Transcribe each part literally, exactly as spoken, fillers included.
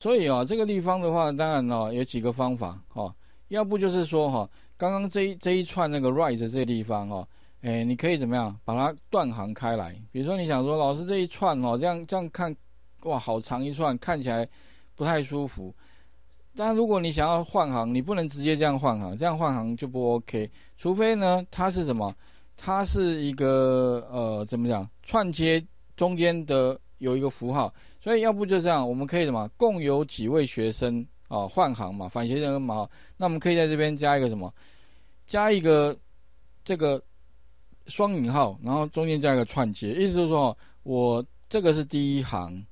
所以啊，这个地方的话，当然哦、啊，有几个方法哦，要不就是说哈、啊，刚刚这一这一串那个 rise 这地方哦、啊，哎，你可以怎么样把它断行开来？比如说你想说，老师这一串哦、啊，这样这样看，哇，好长一串，看起来不太舒服。但如果你想要换行，你不能直接这样换行，这样换行就不 OK。除非呢，它是什么？它是一个呃，怎么讲？串接中间的有一个符号，所以要不就这样，我们可以什么？共有几位学生啊？换行嘛，反斜跟嘛。那我们可以在这边加一个什么？加一个这个双引号，然后中间加一个串接，意思就是说，我这个是第一行，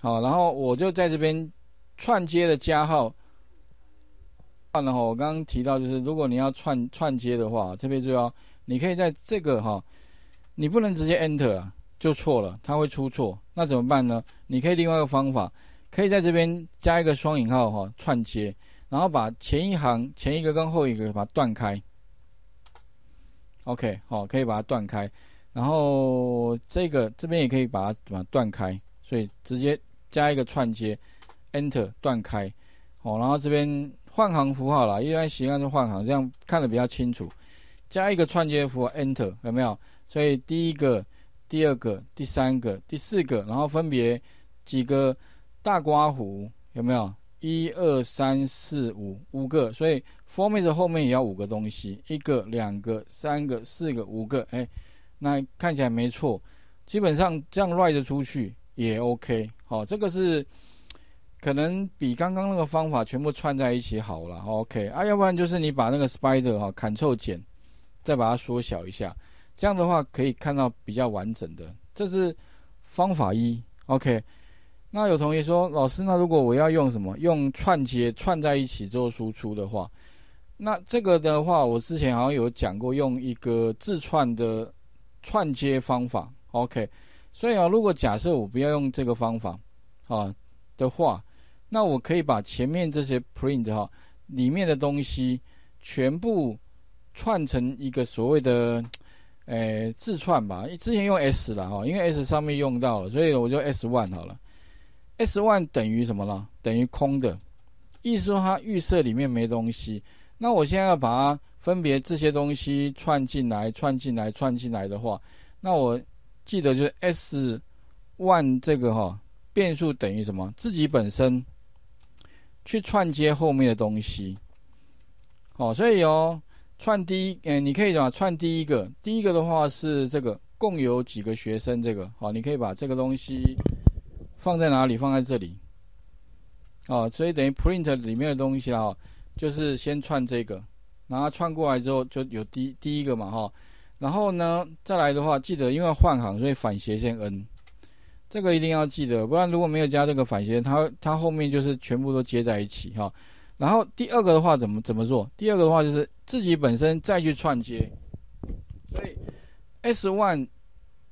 好，然后我就在这边。串接的加号，然后我刚刚提到就是，如果你要串串接的话，特别注意哦，你可以在这个哈，你不能直接 enter 啊，就错了，它会出错。那怎么办呢？你可以另外一个方法，可以在这边加一个双引号哈，串接，然后把前一行前一个跟后一个把它断开。OK， 好，可以把它断开，然后这个这边也可以把它把它断开，所以直接加一个串接。Enter 断开，哦，然后这边换行符号啦，一般习惯是换行，这样看得比较清楚。加一个串接符号 Enter 有没有？所以第一个、第二个、第三个、第四个，然后分别几个大刮弧有没有？一二三四五五个，所以 format 后面也要五个东西，一个、两个、三个、四个、五个，哎，那看起来没错，基本上这样 write 出去也 OK。好，这个是。可能比刚刚那个方法全部串在一起好了 ，OK 啊，要不然就是你把那个 spider 哈、哦、Ctrl 减，再把它缩小一下，这样的话可以看到比较完整的。这是方法一 ，OK。那有同学说，老师，那如果我要用什么？用串接串在一起做输出的话，那这个的话，我之前好像有讲过，用一个自串的串接方法 ，OK。所以啊，如果假设我不要用这个方法啊的话，那我可以把前面这些 print 哈里面的东西全部串成一个所谓的呃字串吧。之前用 S 啦哈，因为 S 上面用到了，所以我就 S 一 好了。S 一 等于什么呢？等于空的，意思说它预设里面没东西。那我现在要把它分别这些东西串进来、串进来、串进来的话，那我记得就是 S 一 这个哈。变数等于什么？自己本身去串接后面的东西。好、哦，所以哦，串第一，嗯，你可以怎么串第一个？第一个的话是这个共有几个学生这个。好、哦，你可以把这个东西放在哪里？放在这里。哦，所以等于 print 里面的东西啊、哦，就是先串这个，然后串过来之后就有第第一个嘛哈、哦。然后呢，再来的话，记得因为换行，所以反斜线 n。这个一定要记得，不然如果没有加这个反斜线，它它后面就是全部都接在一起哈、哦。然后第二个的话怎么怎么做？第二个的话就是自己本身再去串接，所以 S 一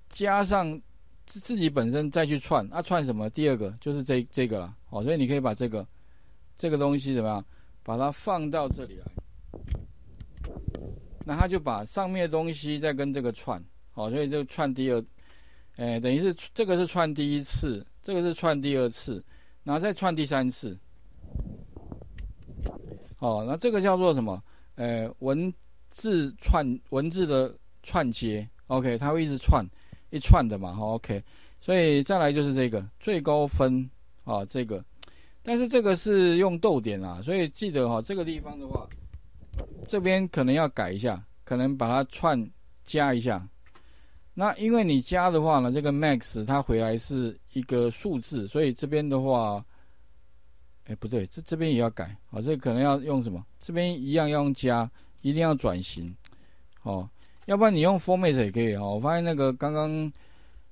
加上自己本身再去串，啊串什么？第二个就是这这个啦，好、哦，所以你可以把这个这个东西怎么样，把它放到这里来，那它就把上面的东西再跟这个串，好、哦，所以就串第二。哎，等于是这个是串第一次，这个是串第二次，然后再串第三次。哦，那这个叫做什么？呃，文字串文字的串接 ，OK， 它会一直串一串的嘛、哦、，OK。所以再来就是这个最高分啊、哦，这个，但是这个是用逗点啊，所以记得哈、哦，这个地方的话，这边可能要改一下，可能把它串加一下。那因为你加的话呢，这个 max 它回来是一个数字，所以这边的话，哎不对，这这边也要改，好，这可能要用什么？这边一样要用加，一定要转型，哦，要不然你用 format 也可以哦。我发现那个刚刚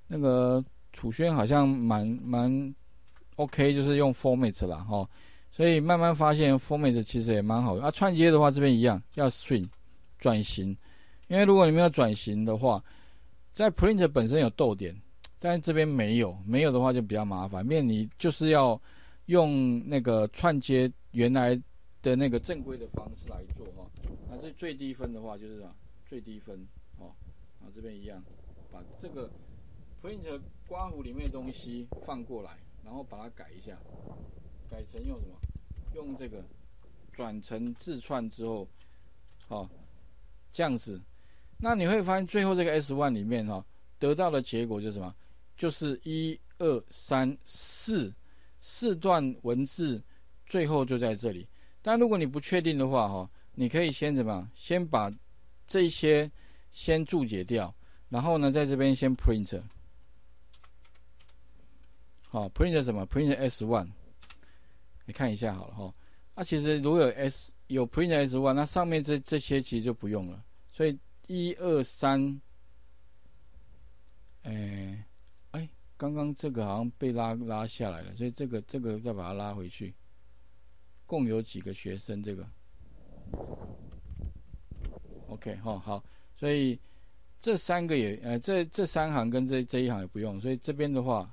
那个楚轩好像蛮蛮 OK， 就是用 format 啦，哦，所以慢慢发现 format 其实也蛮好用。啊，串接的话这边一样要 string 转型，因为如果你没有转型的话。在 print 本身有逗点，但这边没有，没有的话就比较麻烦，因为你就是要用那个串接原来的那个正规的方式来做哈。那、啊、这最低分的话就是什么？最低分哦，啊这边一样，把这个 print 刮弧里面的东西放过来，然后把它改一下，改成用什么？用这个转成字串之后，好、哦，这样子，那你会发现最后这个 S 一 里面哈、哦，得到的结果就是什么？就是一二三四四段文字，最后就在这里。但如果你不确定的话哈、哦，你可以先怎么？先把这些先注解掉，然后呢，在这边先 print。 好 ，print 什么 ？print S 一， 你看一下好了哈、哦。啊，其实如果有 S 有 print S 一， 那上面这这些其实就不用了。所以一二三，哎哎，刚刚这个好像被拉拉下来了，所以这个这个再把它拉回去。共有几个学生？这个 ，OK 哈、哦、好，所以这三个也呃这这三行跟这这一行也不用，所以这边的话。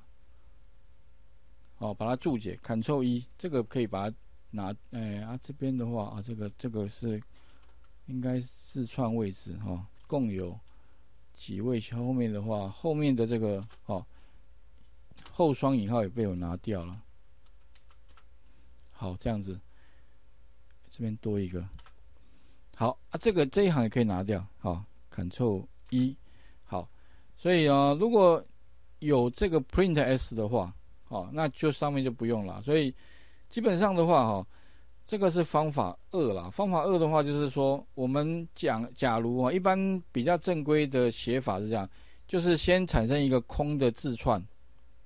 哦，把它注解 ，Ctrl 一，这个可以把它拿，哎啊，这边的话啊，这个这个是应该是串位置哈、哦，共有几位？后面的话，后面的这个哦，后双引号也被我拿掉了。好，这样子，这边多一个。好啊，这个这一行也可以拿掉，好、哦、，Ctrl 一，好，所以啊、哦，如果有这个 Print S 的话。 哦，那就上面就不用了，所以基本上的话，哈、哦，这个是方法二啦。方法二的话，就是说我们讲，假如啊、哦，一般比较正规的写法是这样，就是先产生一个空的字串，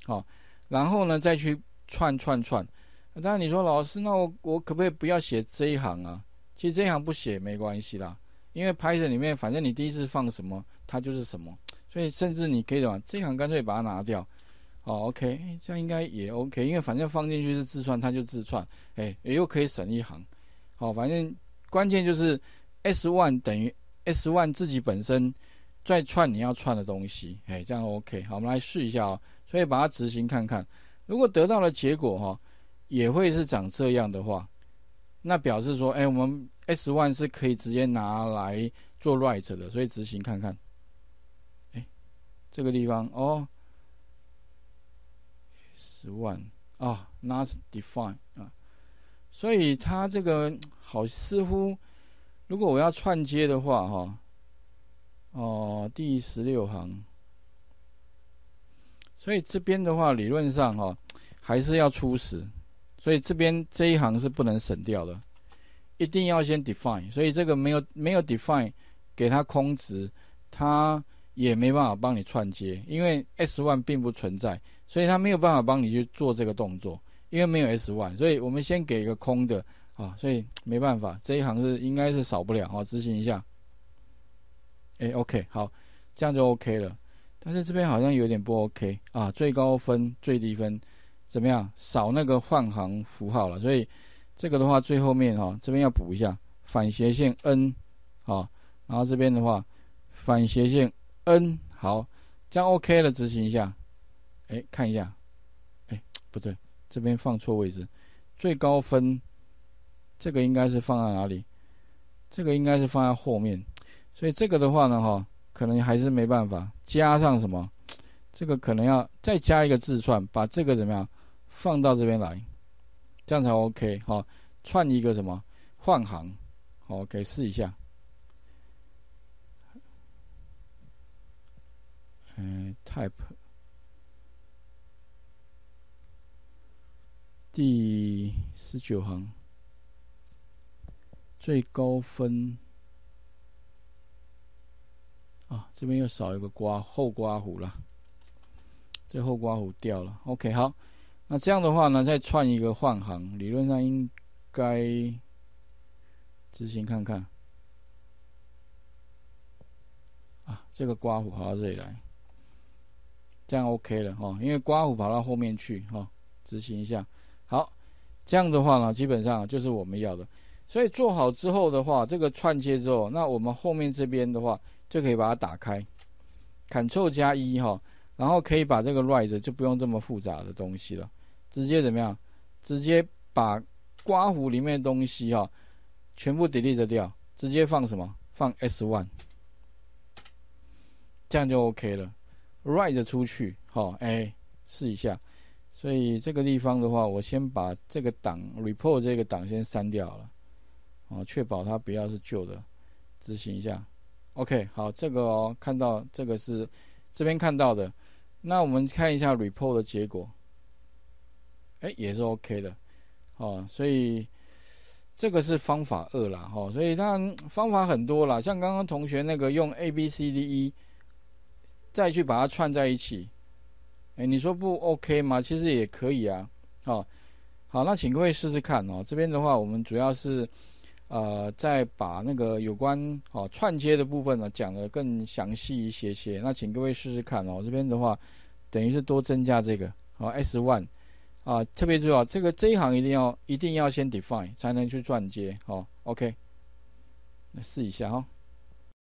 好、哦，然后呢再去串串串。当然你说老师，那我我可不可以不要写这一行啊？其实这一行不写没关系啦，因为 Python 里面反正你第一次放什么，它就是什么，所以甚至你可以怎么，这一行干脆把它拿掉。 哦 ，OK， 这样应该也 OK， 因为反正放进去是自串，它就自串，哎，也又可以省一行。好、哦，反正关键就是 S 一 等于 S 一 自己本身再串你要串的东西，哎，这样 OK。好，我们来试一下哦，所以把它执行看看，如果得到的结果哈、哦、也会是长这样的话，那表示说，哎，我们 S 一 是可以直接拿来做 write 的，所以执行看看。哎，这个地方哦。 S 一啊 ，not define 啊，所以它这个好似乎，如果我要串接的话，哈、哦，哦，第十六行，所以这边的话，理论上哈、哦、还是要初始，所以这边这一行是不能省掉的，一定要先 define， 所以这个没有没有 define 给它空值，它也没办法帮你串接，因为 S 一 并不存在。 所以它没有办法帮你去做这个动作，因为没有 S 一， 所以我们先给一个空的啊，所以没办法，这一行是应该是少不了啊，执行一下。哎 ，OK， 好，这样就 OK 了。但是这边好像有点不 OK 啊，最高分、最低分怎么样？少那个换行符号了，所以这个的话最后面哈、啊，这边要补一下反斜线 n 啊，然后这边的话反斜线 n 好，这样 OK 了，执行一下。 哎，看一下，哎，不对，这边放错位置。最高分，这个应该是放在哪里？这个应该是放在后面。所以这个的话呢，哈、哦，可能还是没办法加上什么。这个可能要再加一个字串，把这个怎么样放到这边来，这样才 OK、哦。好，串一个什么换行，好、哦、，OK， 试一下。嗯、呃、，type。 第十九行，最高分啊，这边又少一个刮后刮弧了，这后刮弧掉了。OK， 好，那这样的话呢，再串一个换行，理论上应该执行看看啊，这个刮弧跑到这里来，这样 OK 了哈、哦，因为刮弧跑到后面去哈、哦，执行一下。 好，这样的话呢，基本上就是我们要的。所以做好之后的话，这个串接之后，那我们后面这边的话，就可以把它打开 ，Ctrl 加一哈，然后可以把这个 write 就不用这么复杂的东西了，直接怎么样？直接把刮弧里面的东西哈、哦，全部 delete 掉，直接放什么？放 S 一， 这样就 OK 了。write 出去，好、哦，哎，试一下。所以这个地方的话，我先把这个档 report 这个档先删掉了，哦，确保它不要是旧的。执行一下 ，OK， 好，这个哦，看到这个是这边看到的。那我们看一下 report 的结果，哎、欸，也是 OK 的，哦，所以这个是方法二啦，哦，所以当然方法很多啦，像刚刚同学那个用 A B C D E 再去把它串在一起。 哎，你说不 OK 吗？其实也可以啊。哦，好，那请各位试试看哦。这边的话，我们主要是呃，再把那个有关哦串接的部分呢讲得更详细一些些。那请各位试试看哦。这边的话，等于是多增加这个哦 S 一 啊，特别重要，这个这一行一定要一定要先 define 才能去串接哦。OK， 那试一下哦。